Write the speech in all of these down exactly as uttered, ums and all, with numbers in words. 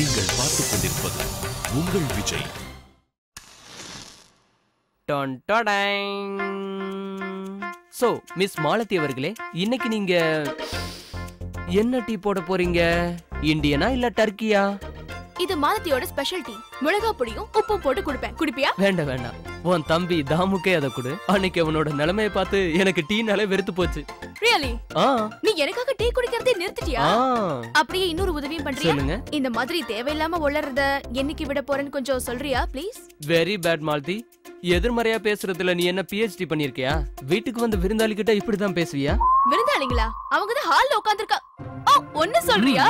நீங்கள் பார்த்துக் கொண்டிருப்பது உங்கள் விஜய். டான் டாடாங். சோ மிஸ் மாலதி அவர்களே, இன்னைக்கு நீங்க என்ன டீ போட போறீங்க? இந்தியனா இல்ல டர்க்கியா? இது மாலதியோட ஸ்பெஷல் டீ. மிளகா பொடியும் உப்பும் போட்டு குடிப்பேன். குடிப்பியா? வேண்டாம் வேண்டாம், உன் தம்பி தாமுக்கே அத கொடு. அன்னைக்கு அவனோட நிலைமையை பார்த்து எனக்கு டீனாலே வெறுத்து போச்சு. ரியலி? ஆ. நீ எனக்காக டீ குடிக்கிறதே நிறுத்திட்டியா? அப்படியே இன்னொரு உதவியும் பண்றியா? சொல்லுங்க. இந்த மாதிரி தேவையில்லாம ஒளறறத என்னைக்கு விட போறேன்னு கொஞ்சம் சொல்றியா ப்ளீஸ்? Very bad Malathi. எதிர்மறையா பேசுறதுல நீ என்ன பிஹெச்டி பண்ணிருக்கியா? வீட்டுக்கு வந்து விருந்தாளி கிட்ட இப்படிதான் பேசுவியா? விருந்தாளிங்களா? அவங்க தான் ஹால்ல உட்கார்ந்திருக்கா. ஓ, ஒண்ணு சொல்றியா?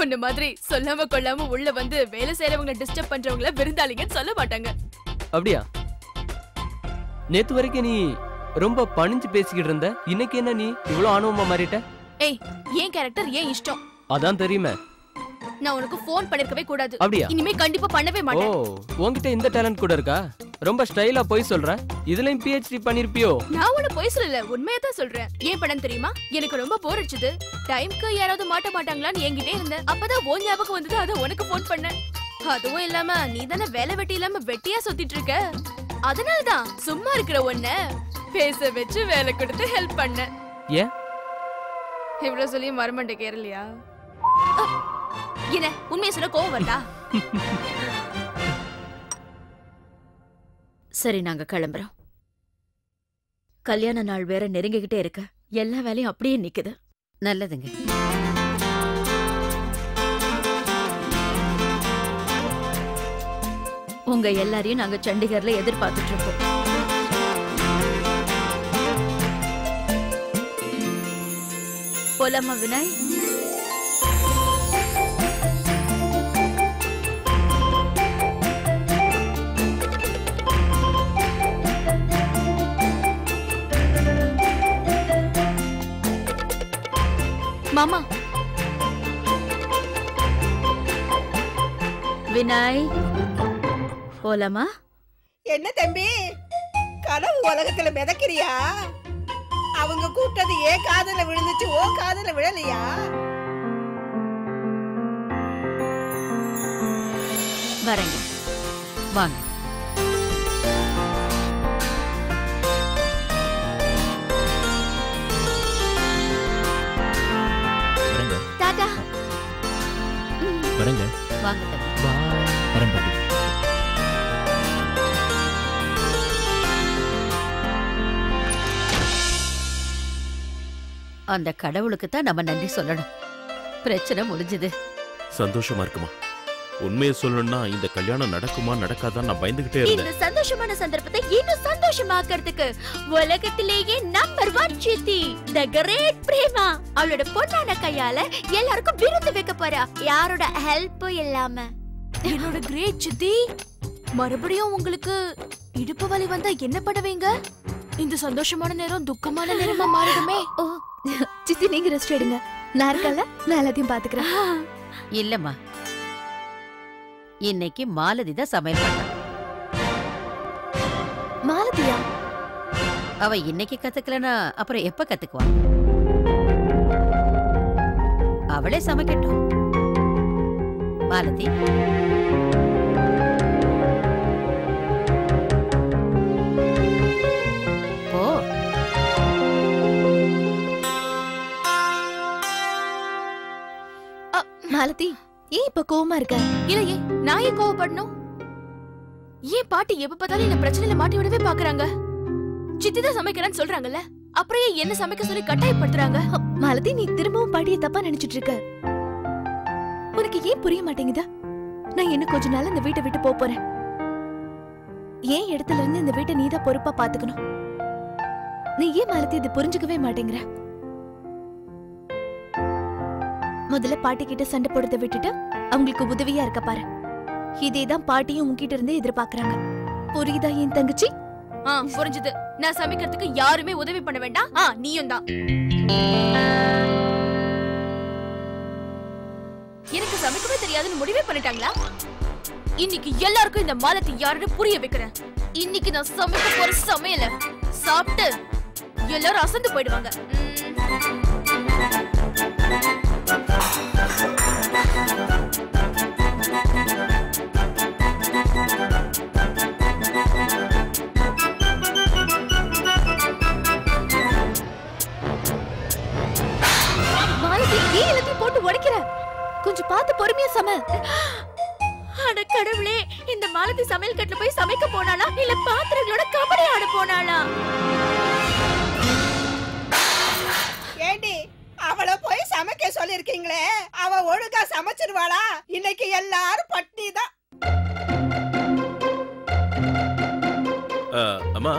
உன்ன மாதிரி சொல்லாம கொள்ளாம உள்ள வந்து வேலை செய்றவங்க டிஸ்டர்ப் பண்றவங்கள விருந்தாளிங்கன்னு சொல்ல மாட்டாங்க. அப்படியா? நேத்து வரைக்கும் நீ ரொம்ப பணிஞ்சு பேசிக்கிட்டு இருந்த, இன்னைக்கு என்ன நீ இவ்வளவு ஆணவமா மாறிட்ட? ஏய், ஏன் கேரக்டர் ஏன் இஷ்டம் அதான் தெரியுமே. நான் உனக்கு ஃபோன் பண்ணிருக்கவே கூடாது. இனிமே கண்டிப்பா பண்ணவே மாட்டேன். ஓ, உன்கிட்ட இந்த டாலன்ட் கூட இருக்கா? ரொம்ப ஸ்டைலா போய் சொல்றேன். இதலயும் பிஹெச்டி பண்ணிருப்பியோ? நான் உன போய் சொல்லல, உண்மையா தான் சொல்றேன். ஏன் பண்ண தெரியுமா? எனக்கு ரொம்ப போர் அடிச்சது. டைம்க்கு யாராவது மாட்ட மாட்டாங்களான்னு என்கிட்டே இருந்தேன். அப்பதான் ஓன் ஞாபகம் வந்தது, அத உனக்கு ஃபோன் பண்ணேன். அதுவும் இல்லாம நீ தானே வேலை வெட்டி இல்லாம வெட்டியா சுத்திட்டு இருக்க. அதனாலதான் சும்மா இருக்கிற உன்னை பேச வச்சு வேலை கொடுத்து ஹெல்ப் பண்ணேன். ஏன் இவ்வளவு சொல்லி மரமண்ட கேரளியா? என்ன உண்மையை சொல்ல கோவம் வரடா. சரி, நாங்க கிளம்புறோம். கல்யாண நாள் வேற நெருங்கிக்கிட்டே இருக்க, எல்லா வேலையும் அப்படியே நிக்குது. நல்லதுங்க. உங்க எல்லாரையும் நாங்க சண்டிகர்ல எதிர்பார்த்துட்டு இருக்கோம். போலாமா வினாய்? மாமா வினாய் போலாமா? என்ன தம்பி, கனவு உலகத்துல மிதக்கிறியா? அவங்க கூப்பிட்டது ஏ காதுல விழுந்துச்சு, ஓ காதுல விழலையா? வரங்க வாங்க. வரங்க வாங்க தம்பி. வரேன் பாட்டி. அந்த கடவுளுக்கு தான் நம்ம நன்றி சொல்லணும். பிரச்சனை முடிஞ்சது, சந்தோஷமா இருக்குமா? உண்மையை சொல்லணும்னா இந்த கல்யாணம் நடக்குமா நடக்காதான் நான் பயந்துகிட்டே இருந்தேன். இந்த சந்தோஷமான சந்தர்ப்பத்தை இன்னும் சந்தோஷமாக்கிறதுக்கு உலகத்திலேயே நம்பர் ஒன் சித்தி தி கிரேட் பிரேமா அவளோட பொண்ணான கையால எல்லாருக்கும் விருந்து வைக்க போறா, யாரோட ஹெல்ப் இல்லாம. என்னோட கிரேட் சித்தி, மறுபடியும் உங்களுக்கு இடுப்பு வலி வந்தா என்ன பண்ணுவீங்க? இந்த சந்தோஷமான நேரம் துக்கமான நேரமா மாறிடுமே. ஓ சித்தி, நீங்க ரெஸ்ட் எடுங்க. நான் இருக்கல, நான் எல்லாத்தையும் பாத்துக்கிறேன். இல்லம்மா, இன்னைக்கு மாலதி தான் சமையல் பண்ணா. மாலதியா? அவ இன்னைக்கு கத்துக்கலனா அப்புறம் எப்ப கத்துக்குவா? அவளே சமைக்கட்டும். மாலதி போ. மாலதி ஏன் இப்ப கோவமா இருக்க? இல்லையே, நான் ஏன் கோவப்படணும்? ஏன் பாட்டி எப்ப பார்த்தாலும் என்ன பிரச்சனையில மாட்டி விடவே பாக்குறாங்க? சித்தி தான் சமைக்கிறேன்னு சொல்றாங்கல்ல, அப்புறம் ஏன் என்ன சமைக்க சொல்லி கட்டாயப்படுத்துறாங்க? மாலதி, நீ திரும்பவும் பாட்டியை தப்பா நினைச்சிட்டு இருக்க. உனக்கு ஏன் புரிய மாட்டேங்குதா? நான் இன்னும் கொஞ்ச நாள் இந்த வீட்டை விட்டு போறேன். ஏன் இடத்துல இருந்து இந்த வீட்டை நீதான் பொறுப்பா பாத்துக்கணும். நீ ஏன் மாலதி இதை புரிஞ்சுக்கவே மாட்டேங்கிற? முதல்ல பாட்டி கிட்ட சண்டை போடுறத விட்டுட்டு அவங்களுக்கு உதவியா இருக்க பாரு. இதேதான் பாட்டியும் உங்ககிட்ட இருந்து எதிர்பார்க்கறாங்க. புரியுதா என் தங்கச்சி? ஆ, புரிஞ்சது. நான் சமைக்கிறதுக்கு யாருமே உதவி பண்ண வேண்டாம். ஆ, நீயும் தான். எனக்கு சமைக்கவே தெரியாதுன்னு முடிவே பண்ணிட்டாங்களா? இன்னைக்கு எல்லாருக்கும் இந்த மாலத்தை யாருன்னு புரிய வைக்கிறேன். இன்னைக்கு நான் சமைக்க போற சமையல சாப்பிட்டு எல்லாரும் அசந்து போயிடுவாங்க. Thank you. போட்டு உடைக்கிற. கொஞ்சம் பார்த்து பொறுமையா சமை. அட கடவுளே, இந்த மாலதி சமையல் கட்டில போய் சமைக்க போனாளா இல்ல பாத்திரங்களோட கபடி ஆட போனாளா? ஏடி, அவளை போய் சமைக்க சொல்லிருக்கீங்களே, அவ ஒழுங்கா சமைச்சிடுவாளா? இன்னைக்கு எல்லாரும் பட்டிதான். அம்மா,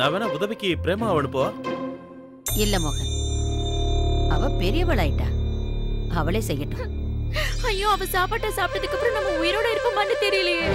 நான் வேணா உதவிக்கு பிரேமா அனுப்புவா? இல்ல மோகன், அவ பெரியவளாயிட்டா, அவளே செய்யட்டும். ஐயோ, அவ சாப்பாட்டை சாப்பிட்டதுக்கு அப்புறம் நம்ம உயிரோட இருப்போமான்னு தெரியலையே.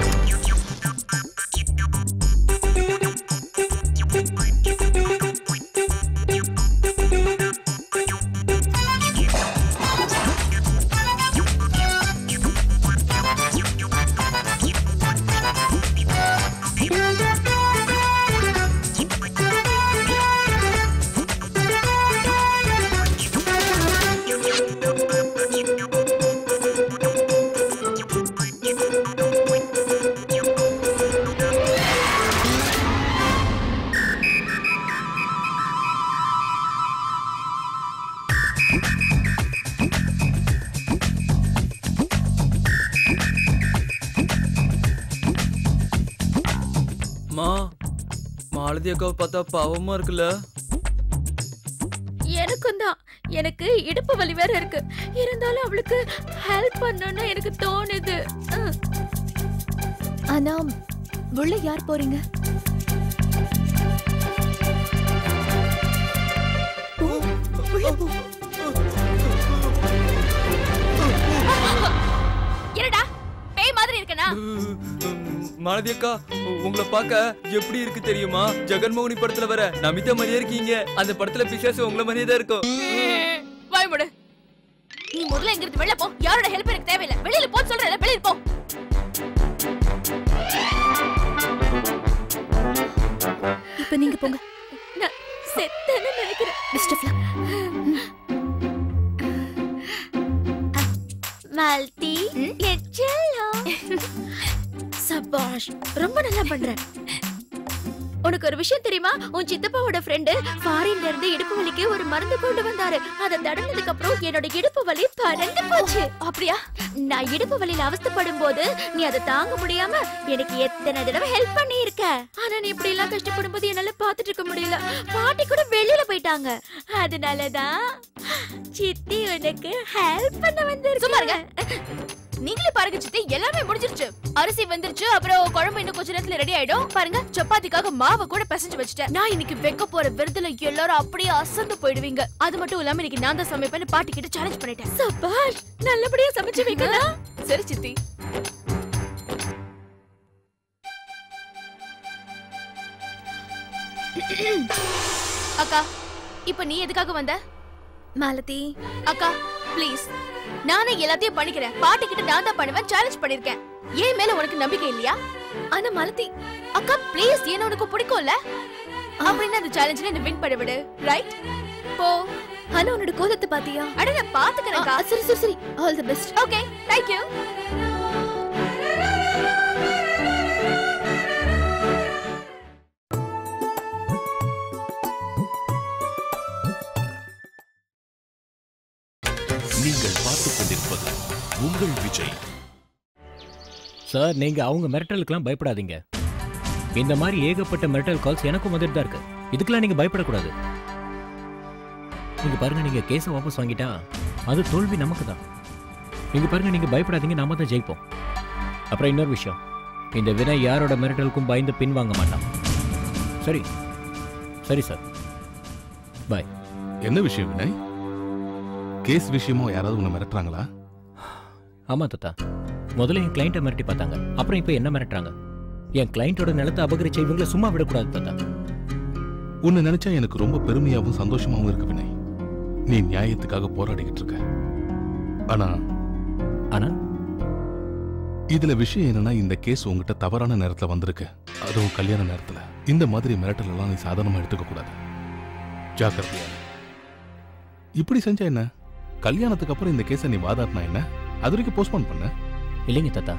பார்த்தா பாவமா இருக்குல்ல. எனக்கும் தான், எனக்கு இடுப்பு வலி வேற இருக்கு. இருந்தாலும் அவளுக்கு ஹெல்ப் பண்ணணும்னு எனக்கு தோணுது. ஆனா உள்ள யார் போறீங்க? என்னடா பேய் மாதிரி இருக்கனா? மாலதி அக்கா, உங்களை பார்க்க எப்படி இருக்கு தெரியுமா? ஜெகன்மோகனி படத்துல வர நமிதா மாதிரியே இருக்கீங்க. அந்த படத்துல பிசாசு உங்களை மாதிரியே தான் இருக்கும். பயப்படு. நீ முதல்ல எங்க இருந்து வெளிய போ. யாரோட ஹெல்ப் எனக்கு தேவையில்ல. வெளியில போ சொல்றேன், வெளியில போ. இப்போ நீங்க போங்க. நான் செத்தேன்னு நினைக்கிறேன். டிஸ்டர்ப்ல. மாலதி, எச்சலோ. சபாஷ், ரொம்ப நல்லா பண்ற. உனக்கு ஒரு விஷயம் தெரியுமா? உன் சித்தப்பாவோட ஃப்ரெண்டு ஃபாரின்ல இருந்து இடுப்பு வலிக்கு ஒரு மருந்து கொண்டு வந்தாரு. அத தடவினதுக்கு அப்புறம் என்னோட இடுப்பு வலி பறந்து போச்சு. அப்படியா? நான் இடுப்பு வலியில அவஸ்தப்படும் போது நீ அதை தாங்க முடியாம எனக்கு எத்தனை தடவை ஹெல்ப் பண்ணி இருக்க. ஆனா நீ இப்படி எல்லாம் கஷ்டப்படும் போது என்னால பாத்துட்டு இருக்க முடியல. பாட்டி கூட வெளியில போயிட்டாங்க. அதனாலதான் சித்தி உனக்கு ஹெல்ப் பண்ண வந்திருக்காங்க. நீங்களே பாருங்க சித்தி, எல்லாமே முடிஞ்சிருச்சு. அரிசி வெந்துருச்சு, அப்புறம் குழம்பு இன்னும் கொஞ்ச நேரத்துல ரெடி ஆயிடும். பாருங்க, சப்பாத்திக்காக மாவை கூட பிசைஞ்சு வச்சுட்டேன். நான் இன்னைக்கு வைக்க போற விருதுல எல்லாரும் அப்படியே அசந்து போயிடுவீங்க. அது மட்டும் இல்லாம இன்னைக்கு நான் தான் சமைப்பேன்னு பாட்டி கிட்ட சேலஞ்ச் பண்ணிட்டேன். சபாஷ், நல்லபடியா சமைச்சு வைக்கலாம். சரி சித்தி. அக்கா, இப்ப நீ எதுக்காக வந்த? மாலதி அக்கா, பிளீஸ், நானே எல்லாத்தையும் பண்ணிக்கிறேன். பாட்டி கிட்ட நான் தான் பண்ணுவேன் சேலஞ்ச் பண்ணிருக்கேன். ஏன் மேல உனக்கு நம்பிக்கை இல்லையா? ஆனா மாலதி அக்கா ப்ளீஸ், ஏன் உனக்கு பிடிக்கும்ல, அப்படின்னு அந்த சேலஞ்சில என்ன வின் பண்ண விடு. ரைட் போ. ஹலோ, உன்னோட கோலத்தை பாத்தியா? அட நான் பாத்துக்கறேன் அக்கா. சரி சரி சரி, all the best. Okay, thank you. உங்கள் விஜய் சார், நீங்க அவங்க மிரட்டலுக்குலாம் பயப்படாதீங்க. இந்த மாதிரி ஏகப்பட்ட மிரட்டல் கால்ஸ் எனக்கும் வந்துட்டு இருக்கு. இதுக்கெல்லாம் நீங்க பயப்படக்கூடாது. நீங்க பாருங்க, நீங்க கேஸை வாபஸ் வாங்கிட்டா அது தோல்வி நமக்கு தான். நீங்க பாருங்க, நீங்க பயப்படாதீங்க, நாம தான் ஜெயிப்போம். அப்புறம் இன்னொரு விஷயம், இந்த வினை யாரோட மிரட்டலுக்கும் பயந்து பின் வாங்க மாட்டான். சரி சரி சார், பாய். என்ன விஷயம் வினை? கேஸ் விஷயமோ யாராவது உன்னை மிரட்டுறாங்களா? ஆமா தாத்தா, முதல்ல என் கிளைண்ட்டை மிரட்டி பார்த்தாங்க. அப்புறம் இப்போ என்ன மிரட்டுறாங்க? என் கிளைண்ட்டோட நிலத்தை அபகரிச்ச இவங்களை சும்மா விடக்கூடாது தாத்தா. உன்னை நினைச்சா எனக்கு ரொம்ப பெருமையாகவும் சந்தோஷமாகவும் இருக்கு வினய். நீ நியாயத்துக்காக போராடிக்கிட்டு இருக்க. ஆனா ஆனா இதுல விஷயம் என்னன்னா, இந்த கேஸ் உங்ககிட்ட தவறான நேரத்துல வந்திருக்கு. அதுவும் கல்யாண நேரத்துல. இந்த மாதிரி மிரட்டல் எல்லாம் நீ சாதாரணமா எடுத்துக்க கூடாது. ஜாக்கிரதையா. இப்படி செஞ்சா என்ன? கல்யாணத்துக்கு அப்புறம் இந்த கேஸை நீ வாதாட்டினா என்ன? அது வரைக்கும் போஸ்ட்போன் பண்ண இல்லைங்க தாத்தா.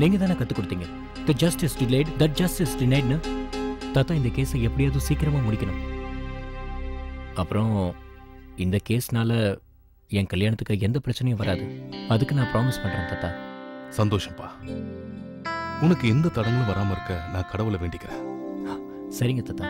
நீங்க தானே கற்றுக் கொடுத்தீங்க, the justice delayed that justice டினைட்னு. தாத்தா, இந்த கேஸை எப்படியாவது சீக்கிரமாக முடிக்கணும். அப்புறம் இந்த கேஸ்னால என் கல்யாணத்துக்கு எந்த பிரச்சனையும் வராது. அதுக்கு நான் ப்ராமிஸ் பண்றேன் தாத்தா. சந்தோஷம்ப்பா. உனக்கு எந்த தடங்களும் வராம இருக்க நான் கடவுளை வேண்டிக்கிறேன். சரிங்க தாத்தா.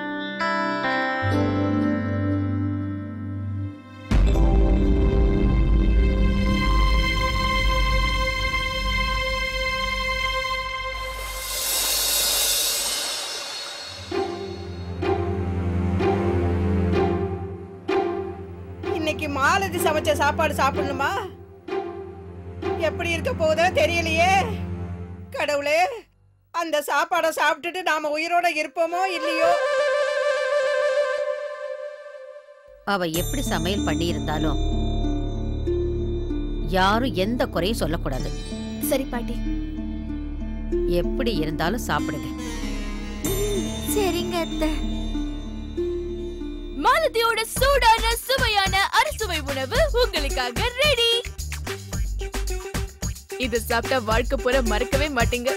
மாலதி சமைச்ச சாப்பாடு சாப்பிடணுமா? எப்படி இருக்க போதோ தெரியலையே. கடவுளே, அந்த சாப்பாடை சாப்பிட்டுட்டு நாம உயிரோட இருப்போமோ இல்லையோ. அவ எப்படி சமையல் பண்ணி இருந்தாலும் யாரும் எந்த குறையும் சொல்லக்கூடாது. சரி பாட்டி, எப்படி இருந்தாலும் சாப்பிடுங்க. சரிங்க அத்தை. மாலதியோட சூடான சுவையான அறுசுவை உணவு உங்களுக்காக ரெடி. இது சாப்பிட்டா வாழ்க்கை பூரா மறக்கவே மாட்டீங்க.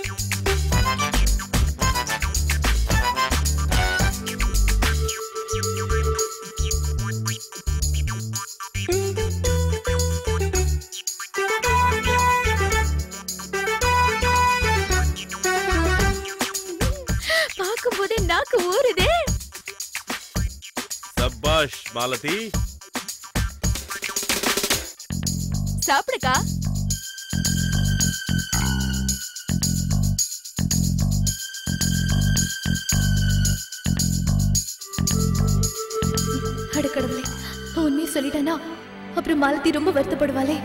பார்க்கும்போதே நாக்கு ஊறுதே. சபாஷ் மாலதி, சாப்பிடுக்கா. அடுக்கடவுளே, உண்மையை சொல்லிட்டானா அப்புறம் மாலதி ரொம்ப வருத்தப்படுவாளே.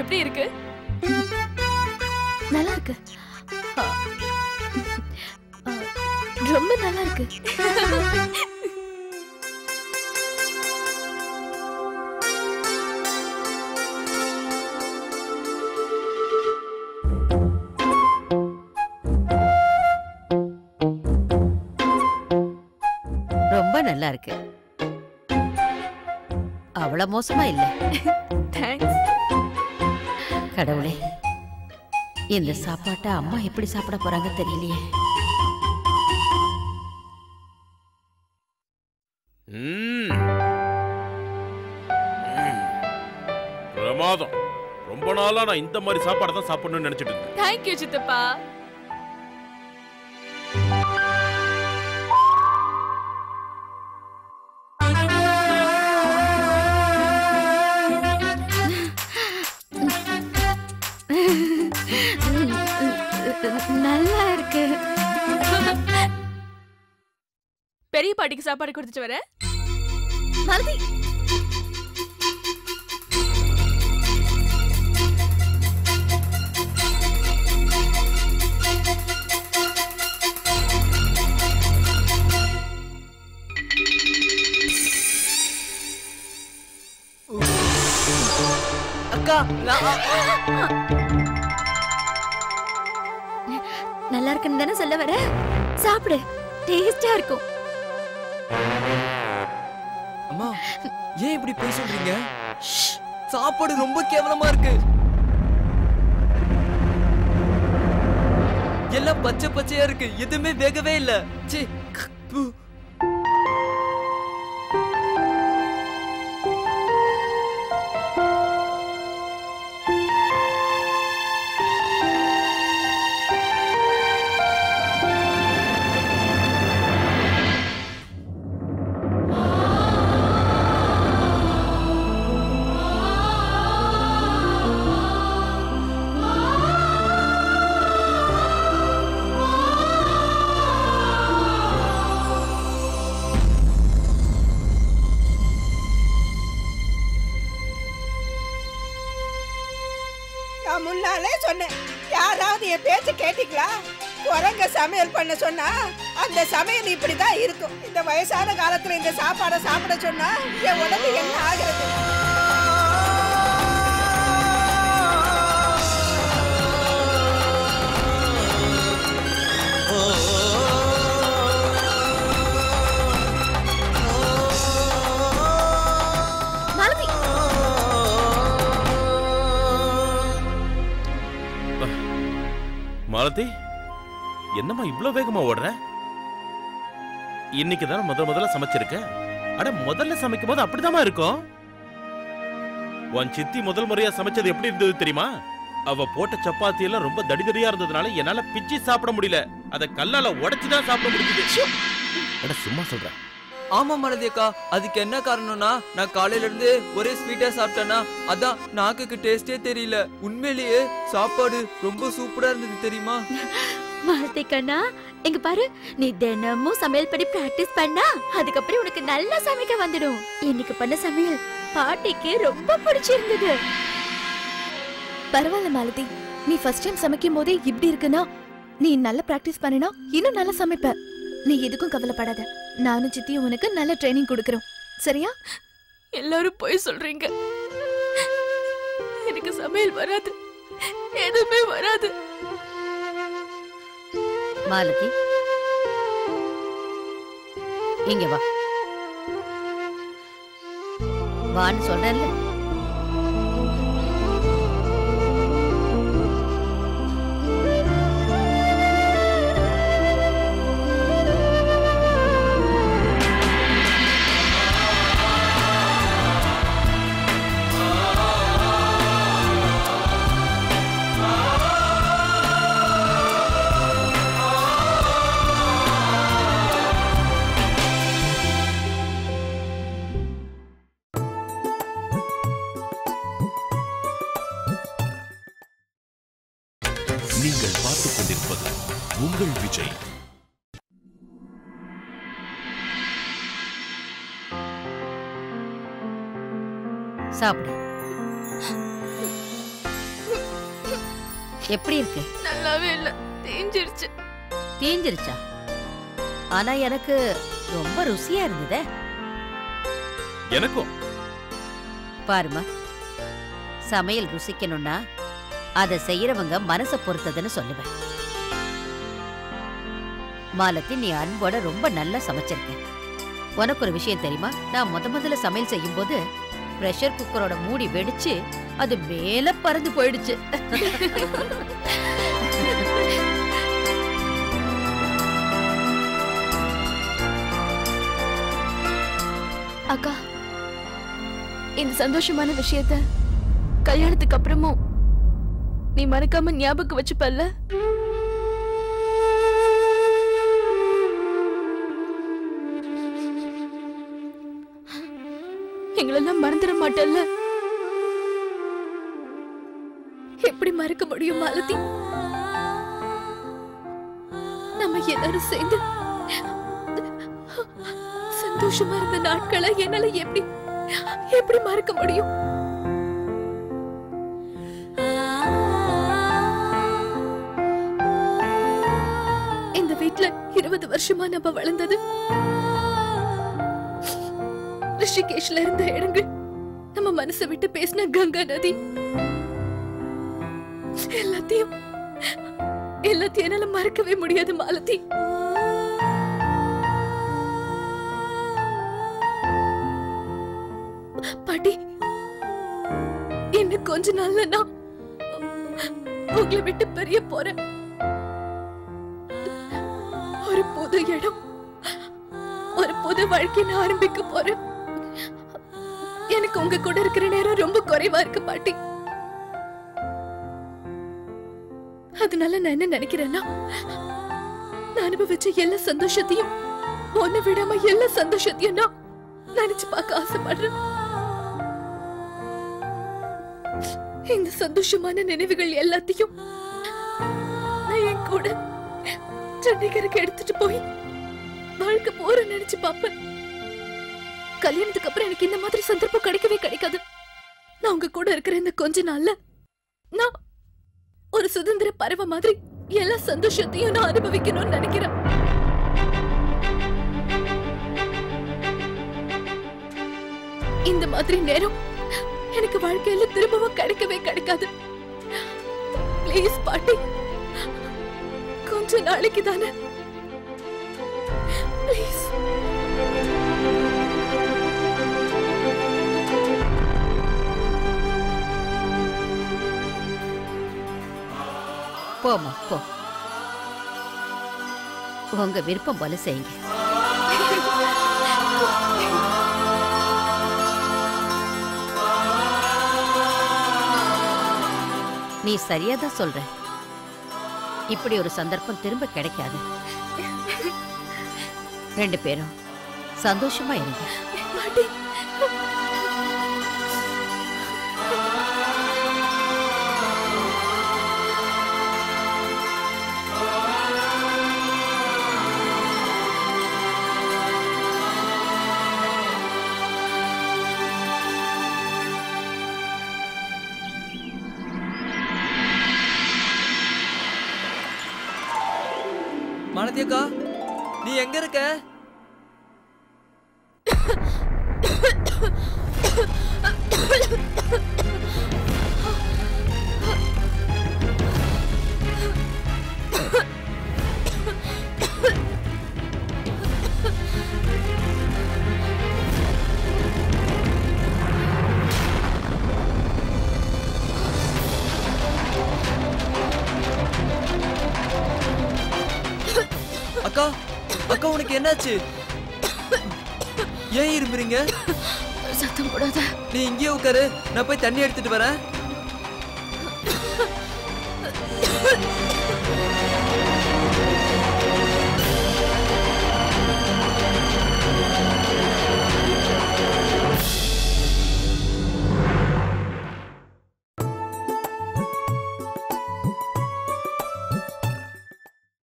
எப்படி இருக்கு? நல்லா இருக்கு, ரொம்ப நல்லா இருக்கு. ரொம்ப நல்லா இருக்கு, அவ்வளவு மோசமா இல்ல. தேங்க்ஸ். கடவுளே, இந்த சாப்பாட்டை அம்மா எப்படி சாப்பிட போறாங்க தெரியலையே. பிரமாதம். ரொம்ப நாளா நான் இந்த மாதிரி சாப்பாடு தான் சாப்பிடணும்னு நினைச்சிட்டு இருந்தேன். தேங்க் யூ சித்தப்பா. நல்லா இருக்கு. பெரிய பாட்டிக்கு சாப்பாடு கொடுத்துட்டு வரேன். மாலதி, அக்கா, நல்லா இருக்குன்னு தானே சொல்ல வர? சாப்பிடு, டேஸ்டா இருக்கும். அம்மா, ஏன் இப்படி போய் சொல்றீங்க? சாப்பாடு ரொம்ப கேவலமா இருக்கு. எல்லாம் பச்சை பச்சையா இருக்கு, எதுவுமே வேகவே இல்ல. சீ. முன்னாலே சொன்னேன், யாராவது என் பேச்சு கேட்டீங்களா? குரங்க சமையல் பண்ண சொன்னா அந்த சமையல் இப்படிதான் இருக்கும். இந்த வயசான காலத்துல இந்த சாப்பாடை சாப்பிட சொன்னா என் உடம்பு என்ன ஆகிறது? மாலதி, என்னம்மா இவ்வளவு வேகமா ஓடுற? இன்னைக்குதான் முதல் முதல்ல சமைச்சிருக்க. அட முதல்ல சமைக்கும்போது அப்படிதாமா இருக்கும். உன் சித்தி முதல் முறையா சமைச்சது எப்படி இருந்தது தெரியுமா? அவ போட்ட சப்பாத்தி எல்லாம் ரொம்ப தடிதடியா இருந்ததுனால என்னால பிச்சி சாப்பிட முடியல. அத கல்லால உடைச்சு தான் சாப்பிட முடிஞ்சது. அட சும்மா சொல்ற. ஆமா மலதிக்கா, அதுக்கு என்ன காரணம்னா நான் காலையில இருந்து ஒரே ஸ்வீட்டா சாப்பிட்டேன்னா அதான் நாக்குக்கு டேஸ்டே தெரியல. உண்மையிலேயே சாப்பாடு ரொம்ப சூப்பரா இருந்தது தெரியுமா மலதிக்கா? எங்க பாரு, நீ தினமும் சமையல் படி பிராக்டிஸ் பண்ணா அதுக்கப்புறம் உனக்கு நல்லா சமைக்க வந்துடும். இன்னைக்கு பண்ண சமையல் பாட்டிக்கு ரொம்ப பிடிச்சிருந்தது. பரவாயில்ல மாலதி, நீ ஃபர்ஸ்ட் டைம் சமைக்கும் போதே இப்படி இருக்குன்னா நீ நல்லா பிராக்டிஸ் பண்ணினா இன்னும் நல்லா சமைப்ப. நீ எதுக்கும் கவலைப்படாத, நானும் சித்தியும் உனக்கு நல்ல ட்ரைனிங் கொடுக்கறோம், சரியா? எல்லாரும் போய் சொல்றீங்க எனக்கு சமையல் வராது, எதுமே வராது. மாலதி இங்க வா, வான்னு சொல்றேன்ல. எப்படி இருக்கு? நல்லாவே இல்ல, தேஞ்சிருச்சு. தேஞ்சிருச்சா? ஆனா எனக்கு ரொம்ப ருசியா இருந்ததே. எனக்கும் பாருமா, சமையல் ருசிக்கணும்னா அத செய்யறவங்க மனசை பொறுத்ததுன்னு சொல்லுவேன். மாலத்தி, நீ அன்போட ரொம்ப நல்லா சமைச்சிருக்க. உனக்கு ஒரு விஷயம் தெரியுமா? நான் முத முதல்ல சமையல் செய்யும் போது பிரஷர் குக்கரோட மூடி வெடிச்சு அது மேல பறந்து போயிடுச்சு. அக்கா, இந்த சந்தோஷமான விஷயத்த கல்யாணத்துக்கு அப்புறமும் நீ மறக்காம ஞாபகம் வச்சுப்பல்ல? எங்களெல்லாம் மறந்துட மாட்டல்ல? எப்படி மறக்க முடியும் மாலதி? நம்ம எல்லாரும் சேர்ந்து சந்தோஷமா இருந்த நாட்களை என்னால எப்படி எப்படி மறக்க முடியும்? இந்த வீட்டுல இருபது வருஷமா நம்ம வளர்ந்தது, ரிஷிகேஷ்ல இருந்த இடங்கள், நம்ம மனசை விட்டு பேசின கங்கா நதி, எல்லாத்தையும் எல்லாத்தையும் என்னால மறக்கவே முடியாது மாலதி. பாட்டி, இன்னும் கொஞ்ச நாள்ல நான் உங்களை விட்டு பெரிய போறேன். ஒரு புது இடம், ஒரு புது வாழ்க்கையை நான் ஆரம்பிக்க போறேன். எனக்கு உங்க கூட இருக்கிற நேரம் ரொம்ப குறைவா இருக்கு பாட்டி. அதனால நான் என்ன நினைக்கிறேன்னா, நான் அனுபவிச்ச எல்லா சந்தோஷத்தையும் ஒன்ன விடாம எல்லா சந்தோஷத்தையும் நான் நினைச்சு பார்க்க ஆசைப்படுறேன். இந்த சந்தோஷமான நினைவுகள் எல்லாத்தையும் நான் என் கூட சண்டிகருக்கு எடுத்துட்டு போய் வாழ்க்கை போற நினைச்சு பாப்பேன். கல்யாணத்துக்கு அப்புறம் எனக்கு இந்த மாதிரி சந்தர்ப்பம் கிடைக்கவே கிடைக்காது. நான் உங்க கூட இருக்கிற இந்த கொஞ்ச நாள்ல நான் ஒரு சுதந்திர பறவை மாதிரி எல்லா சந்தோஷத்தையும் நான் அனுபவிக்கணும்னு நினைக்கிறேன். இந்த மாதிரி நேரம் எனக்கு வாழ்க்கையில திரும்பவும் கிடைக்கவே கிடைக்காது. ப்ளீஸ் பாட்டி, கொஞ்ச நாளைக்கு தானே, ப்ளீஸ். போமா போ, உங்க விருப்பம் போல செய்யுங்க. நீ சரியாதான் சொல்ற. இப்படி ஒரு சந்தர்ப்பம் திரும்ப கிடைக்காது. ரெண்டு பேரும் சந்தோஷமா இருங்க. மாலதியக்கா, நீ எங்க இருக்க? அக்கா, உனக்கு என்னாச்சு? ஏன் இரும்புறீங்க? சத்தம் போடாத. நீ இங்கே உட்காரு, நான் போய் தண்ணி எடுத்துட்டு வரேன்.